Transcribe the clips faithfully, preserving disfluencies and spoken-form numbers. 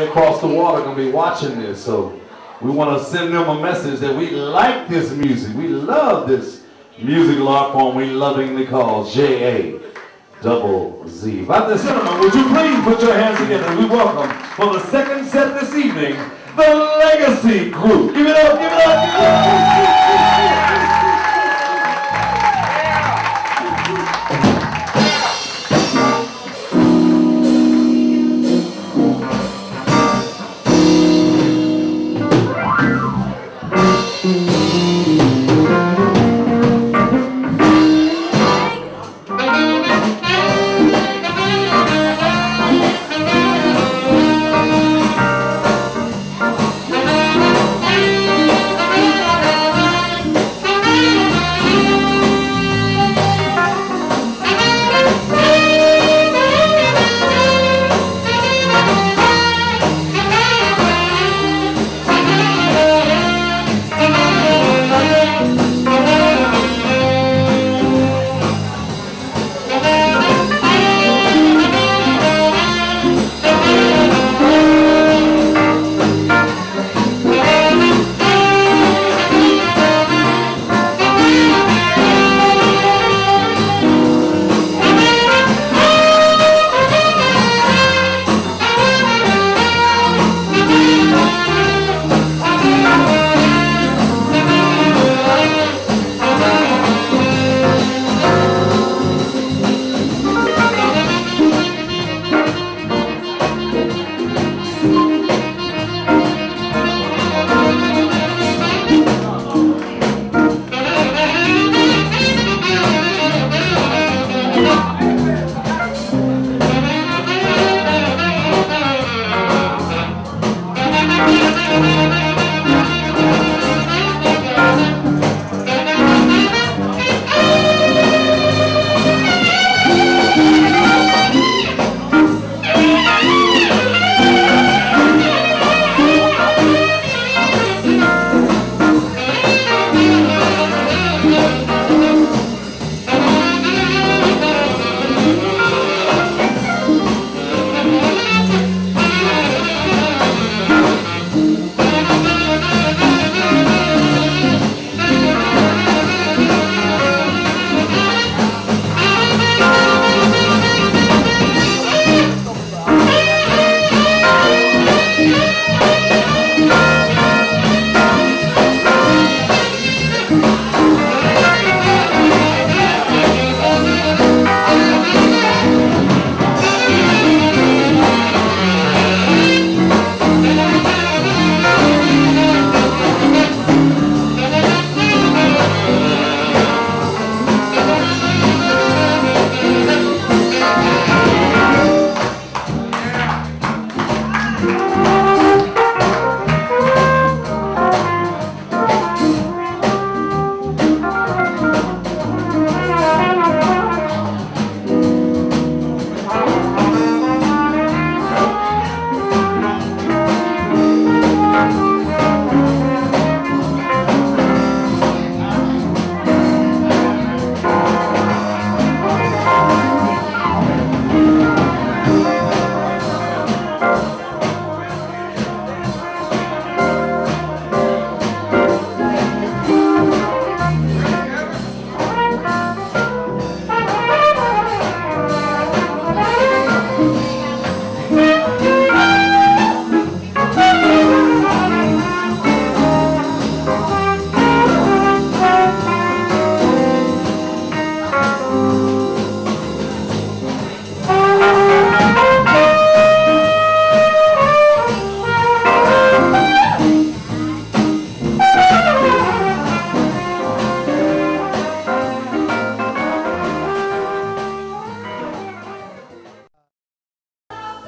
across the water going to be watching this, so we want to send them a message that we like this music. We love this musical art form we lovingly call J A double Z. Ladies and gentlemen, would you please put your hands together as we welcome for the second set this evening, the Legacy Group. Give it up, give it up, give it up.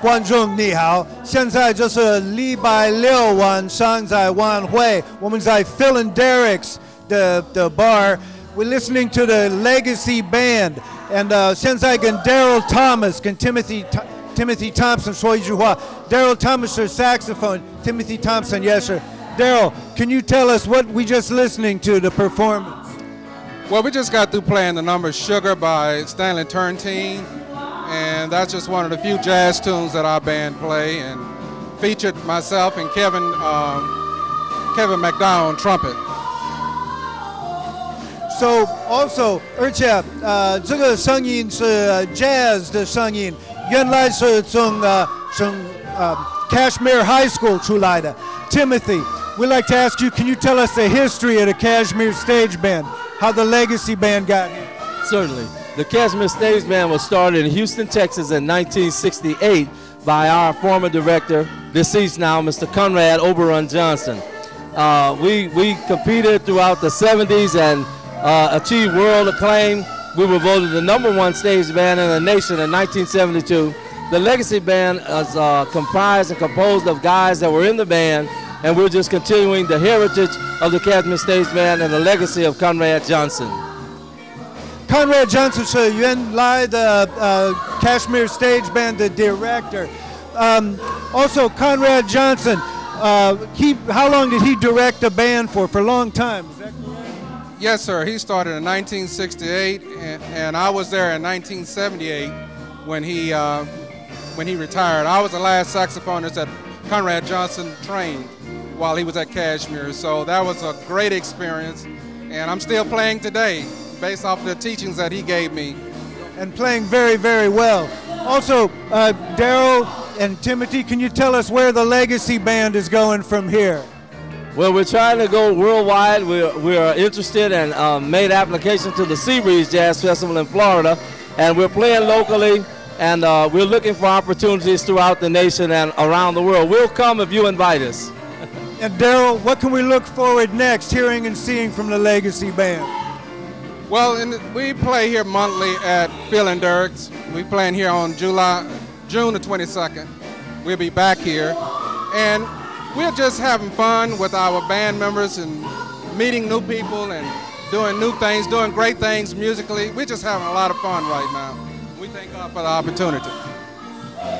观众你好，现在就是礼拜六晚上在晚会，我们在 Phil and Derek's the the bar. We're listening to the Legacy Band, and uh, 现在跟 Darryl Thomas 跟 Timothy Timothy Thompson 说一句话。Darryl Thomas is saxophone. Timothy Thompson, yes sir. Darryl, can you tell us what we just listening to the performance? Well, we just got through playing the number "Sugar" by Stanley Turrentine. And that's just one of the few jazz tunes that our band play, and featured myself and Kevin, um, Kevin McDowell on trumpet. So also, 而且呃，这个声音是 jazz 的声音，原来是从呃从呃 Kashmere High School 出来的。Timothy, we'd like to ask you, can you tell us the history of the Kashmere Stage Band, how the Legacy Band got here? Certainly. The Kashmere Stage Band was started in Houston, Texas in nineteen sixty-eight by our former director, deceased now, Mister Conrad Oberon Johnson. Uh, we, we competed throughout the seventies and uh, achieved world acclaim. We were voted the number one stage band in the nation in nineteen seventy-two. The Legacy Band is uh, comprised and composed of guys that were in the band, and we're just continuing the heritage of the Kashmere Stage Band and the legacy of Conrad Johnson. Conrad Johnson is the uh, Kashmere Stage Band, the director. Um, also, Conrad Johnson, uh, he, how long did he direct the band for? For a long time, is that correct? Yes, sir. He started in nineteen sixty-eight, and, and I was there in nineteen seventy-eight when he, uh, when he retired. I was the last saxophonist that Conrad Johnson trained while he was at Kashmere, so that was a great experience, and I'm still playing today, based off the teachings that he gave me. And playing very, very well. Also, uh, Darryl and Timothy, can you tell us where the Legacy Band is going from here? Well, we're trying to go worldwide. We're, we're interested and um, made application to the Sea Breeze Jazz Festival in Florida, and we're playing locally, and uh, we're looking for opportunities throughout the nation and around the world. We'll come if you invite us. And Darryl, what can we look forward next, hearing and seeing from the Legacy Band? Well, in the, we play here monthly at Phil and Derek's. We're playing here on July, June the twenty-second. We'll be back here. And we're just having fun with our band members and meeting new people and doing new things, doing great things musically. We're just having a lot of fun right now. We thank God for the opportunity.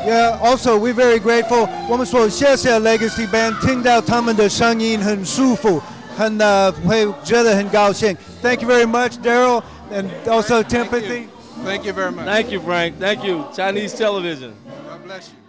Yeah, also, we're very grateful. 我们说谢谢 Legacy Band, 听到他们的声音很舒服。And uh, thank you very much, Darryl, and also Timothy. Thank you. Thank you very much. Thank you, Frank. Thank you, Chinese television. God bless you.